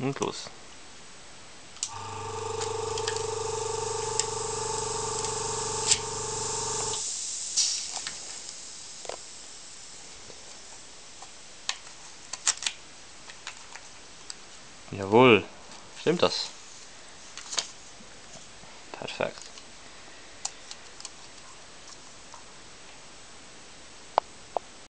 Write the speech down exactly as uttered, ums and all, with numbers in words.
Und los. Jawohl, stimmt das? Perfekt.